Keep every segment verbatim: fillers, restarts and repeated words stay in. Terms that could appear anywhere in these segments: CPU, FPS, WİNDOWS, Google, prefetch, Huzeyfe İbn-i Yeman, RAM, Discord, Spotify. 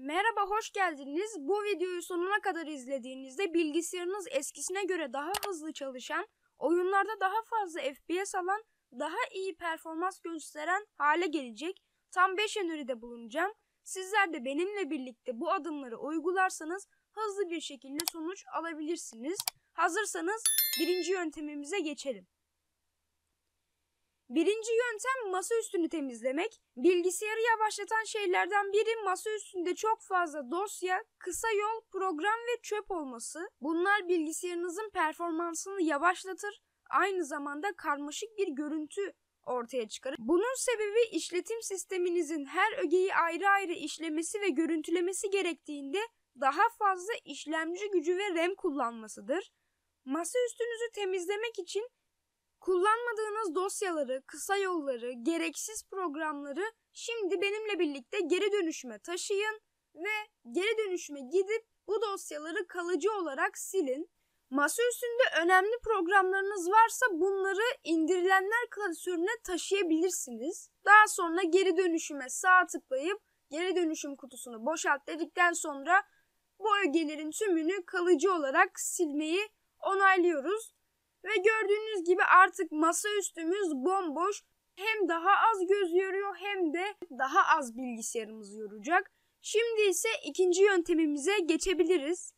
Merhaba, hoş geldiniz. Bu videoyu sonuna kadar izlediğinizde bilgisayarınız eskisine göre daha hızlı çalışan, oyunlarda daha fazla F P S alan, daha iyi performans gösteren hale gelecek. Tam beş öneride bulunacağım. Sizler de benimle birlikte bu adımları uygularsanız hızlı bir şekilde sonuç alabilirsiniz. Hazırsanız birinci yöntemimize geçelim. Birinci yöntem masa üstünü temizlemek. Bilgisayarı yavaşlatan şeylerden biri masa üstünde çok fazla dosya, kısa yol, program ve çöp olması. Bunlar bilgisayarınızın performansını yavaşlatır, aynı zamanda karmaşık bir görüntü ortaya çıkarır. Bunun sebebi işletim sisteminizin her ögeyi ayrı ayrı işlemesi ve görüntülemesi gerektiğinde daha fazla işlemci gücü ve RAM kullanmasıdır. Masa üstünüzü temizlemek için kullanmadığınız dosyaları, kısa yolları, gereksiz programları şimdi benimle birlikte geri dönüşüme taşıyın ve geri dönüşüme gidip bu dosyaları kalıcı olarak silin. Masa üstünde önemli programlarınız varsa bunları indirilenler klasörüne taşıyabilirsiniz. Daha sonra geri dönüşüme sağ tıklayıp geri dönüşüm kutusunu boşalt dedikten sonra bu ögelerin tümünü kalıcı olarak silmeyi onaylıyoruz. Ve gördüğünüz gibi artık masa üstümüz bomboş, hem daha az göz yoruyor hem de daha az bilgisayarımızı yoracak. Şimdi ise ikinci yöntemimize geçebiliriz.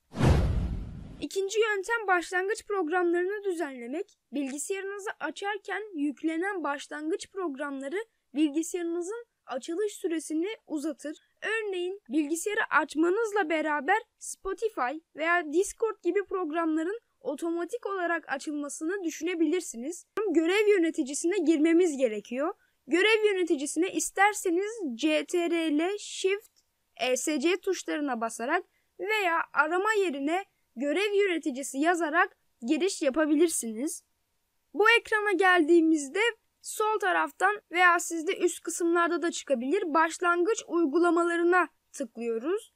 İkinci yöntem başlangıç programlarını düzenlemek. Bilgisayarınızı açarken yüklenen başlangıç programları bilgisayarınızın açılış süresini uzatır. Örneğin bilgisayarı açmanızla beraber Spotify veya Discord gibi programların otomatik olarak açılmasını düşünebilirsiniz. Görev yöneticisine girmemiz gerekiyor. Görev yöneticisine isterseniz C T R L, Shift, E S C tuşlarına basarak veya arama yerine görev yöneticisi yazarak giriş yapabilirsiniz. Bu ekrana geldiğimizde sol taraftan veya sizde üst kısımlarda da çıkabilir, başlangıç uygulamalarına tıklıyoruz.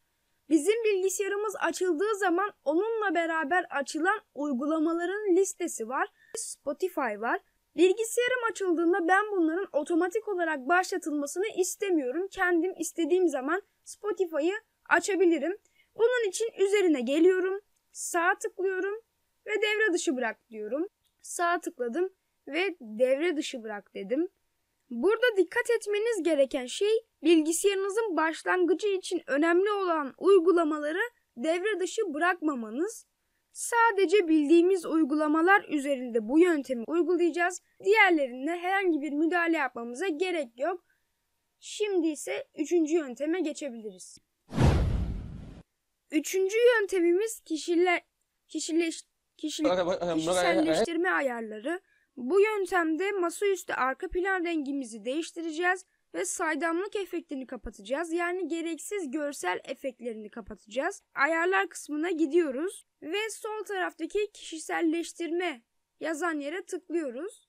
Bizim bilgisayarımız açıldığı zaman onunla beraber açılan uygulamaların listesi var. Spotify var. Bilgisayarım açıldığında ben bunların otomatik olarak başlatılmasını istemiyorum. Kendim istediğim zaman Spotify'ı açabilirim. Bunun için üzerine geliyorum. Sağa tıklıyorum ve devre dışı bırak diyorum. Sağa tıkladım ve devre dışı bırak dedim. Burada dikkat etmeniz gereken şey, bilgisayarınızın başlangıcı için önemli olan uygulamaları devre dışı bırakmamanız. Sadece bildiğimiz uygulamalar üzerinde bu yöntemi uygulayacağız. Diğerlerine herhangi bir müdahale yapmamıza gerek yok. Şimdi ise üçüncü yönteme geçebiliriz. Üçüncü yöntemimiz kişiler, kişileş, kişileş, kişiselleştirme ayarları. Bu yöntemde masaüstü arka plan rengimizi değiştireceğiz ve saydamlık efektini kapatacağız. Yani gereksiz görsel efektlerini kapatacağız. Ayarlar kısmına gidiyoruz ve sol taraftaki kişiselleştirme yazan yere tıklıyoruz.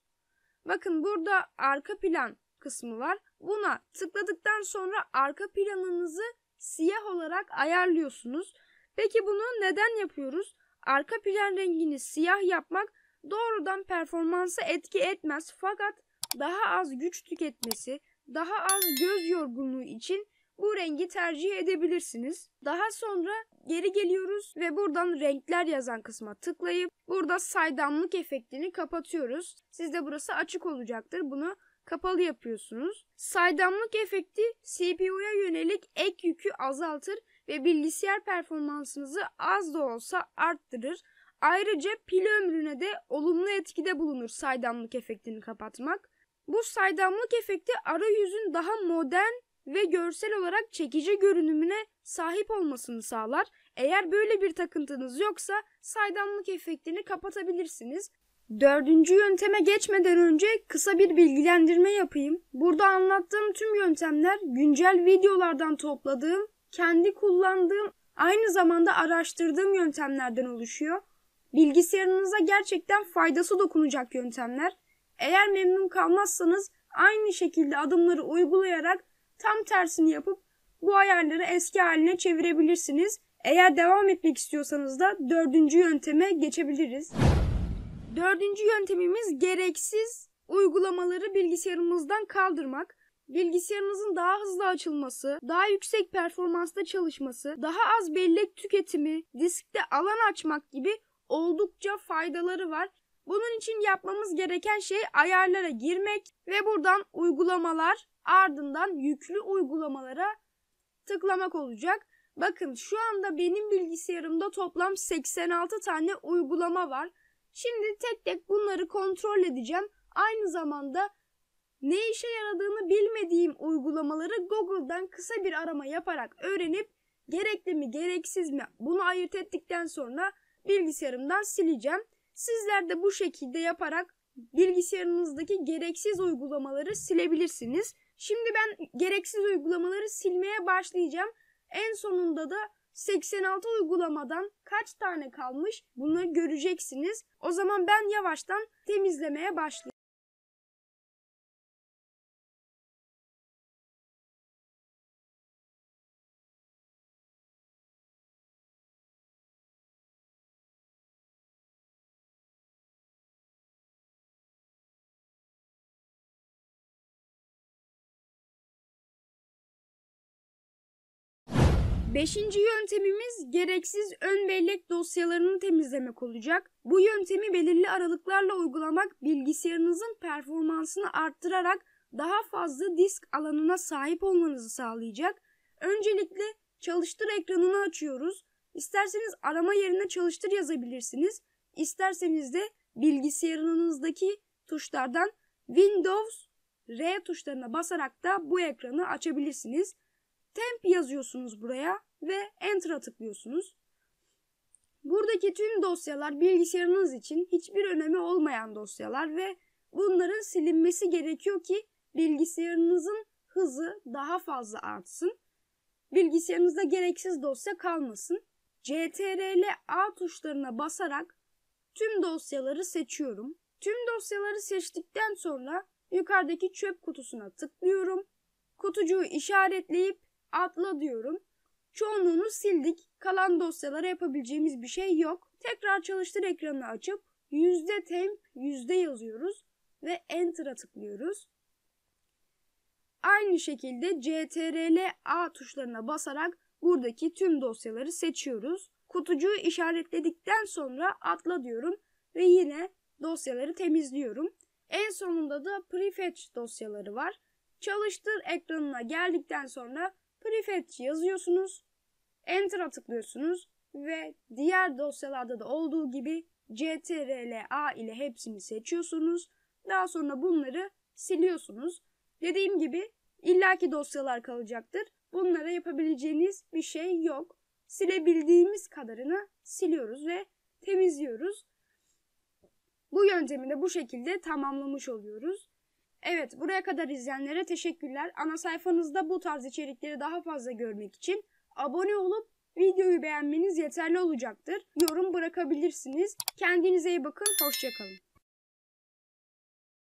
Bakın burada arka plan kısmı var. Buna tıkladıktan sonra arka planınızı siyah olarak ayarlıyorsunuz. Peki bunu neden yapıyoruz? Arka plan rengini siyah yapmak doğrudan performansa etki etmez, fakat daha az güç tüketmesi, daha az göz yorgunluğu için bu rengi tercih edebilirsiniz. Daha sonra geri geliyoruz ve buradan renkler yazan kısma tıklayıp burada saydamlık efektini kapatıyoruz. Sizde burası açık olacaktır. Bunu kapalı yapıyorsunuz. Saydamlık efekti C P U'ya yönelik ek yükü azaltır ve bilgisayar performansınızı az da olsa arttırır. Ayrıca pil ömrüne de olumlu etkide bulunur saydamlık efektini kapatmak. Bu saydamlık efekti arayüzün daha modern ve görsel olarak çekici görünümüne sahip olmasını sağlar. Eğer böyle bir takıntınız yoksa saydamlık efektini kapatabilirsiniz. Dördüncü yönteme geçmeden önce kısa bir bilgilendirme yapayım. Burada anlattığım tüm yöntemler güncel videolardan topladığım, kendi kullandığım, aynı zamanda araştırdığım yöntemlerden oluşuyor. Bilgisayarınıza gerçekten faydası dokunacak yöntemler. Eğer memnun kalmazsanız aynı şekilde adımları uygulayarak tam tersini yapıp bu ayarları eski haline çevirebilirsiniz. Eğer devam etmek istiyorsanız da dördüncü yönteme geçebiliriz. Dördüncü yöntemimiz gereksiz uygulamaları bilgisayarımızdan kaldırmak. Bilgisayarınızın daha hızlı açılması, daha yüksek performansta çalışması, daha az bellek tüketimi, diskte alan açmak gibi oldukça faydaları var. Bunun için yapmamız gereken şey ayarlara girmek ve buradan uygulamalar, ardından yüklü uygulamalara tıklamak olacak. Bakın şu anda benim bilgisayarımda toplam seksen altı tane uygulama var. Şimdi tek tek bunları kontrol edeceğim. Aynı zamanda ne işe yaradığını bilmediğim uygulamaları Google'dan kısa bir arama yaparak öğrenip gerekli mi gereksiz mi bunu ayırt ettikten sonra bilgisayarımdan sileceğim. Sizler de bu şekilde yaparak bilgisayarınızdaki gereksiz uygulamaları silebilirsiniz. Şimdi ben gereksiz uygulamaları silmeye başlayacağım. En sonunda da seksen altı uygulamadan kaç tane kalmış bunları göreceksiniz. O zaman ben yavaştan temizlemeye başlayacağım. Beşinci yöntemimiz gereksiz ön bellek dosyalarını temizlemek olacak. Bu yöntemi belirli aralıklarla uygulamak bilgisayarınızın performansını arttırarak daha fazla disk alanına sahip olmanızı sağlayacak. Öncelikle çalıştır ekranını açıyoruz. İsterseniz arama yerine çalıştır yazabilirsiniz. İsterseniz de bilgisayarınızdaki tuşlardan Windows R tuşlarına basarak da bu ekranı açabilirsiniz. Temp yazıyorsunuz buraya ve Enter'a tıklıyorsunuz. Buradaki tüm dosyalar bilgisayarınız için hiçbir önemi olmayan dosyalar ve bunların silinmesi gerekiyor ki bilgisayarınızın hızı daha fazla artsın. Bilgisayarınızda gereksiz dosya kalmasın. C T R L A tuşlarına basarak tüm dosyaları seçiyorum. Tüm dosyaları seçtikten sonra yukarıdaki çöp kutusuna tıklıyorum. Kutucuğu işaretleyip atla diyorum. Çoğunluğunu sildik. Kalan dosyalara yapabileceğimiz bir şey yok. Tekrar çalıştır ekranını açıp yüzde temp yüzde yazıyoruz ve Enter'a tıklıyoruz. Aynı şekilde C T R L A tuşlarına basarak buradaki tüm dosyaları seçiyoruz. Kutucuğu işaretledikten sonra atla diyorum ve yine dosyaları temizliyorum. En sonunda da prefetch dosyaları var. Çalıştır ekranına geldikten sonra prefetch yazıyorsunuz, Enter'a tıklıyorsunuz ve diğer dosyalarda da olduğu gibi C T R L A ile hepsini seçiyorsunuz. Daha sonra bunları siliyorsunuz. Dediğim gibi illaki dosyalar kalacaktır. Bunlara yapabileceğiniz bir şey yok. Silebildiğimiz kadarını siliyoruz ve temizliyoruz. Bu yöntemi de bu şekilde tamamlamış oluyoruz. Evet, buraya kadar izleyenlere teşekkürler. Ana sayfanızda bu tarz içerikleri daha fazla görmek için abone olup videoyu beğenmeniz yeterli olacaktır. Yorum bırakabilirsiniz. Kendinize iyi bakın, hoşça kalın.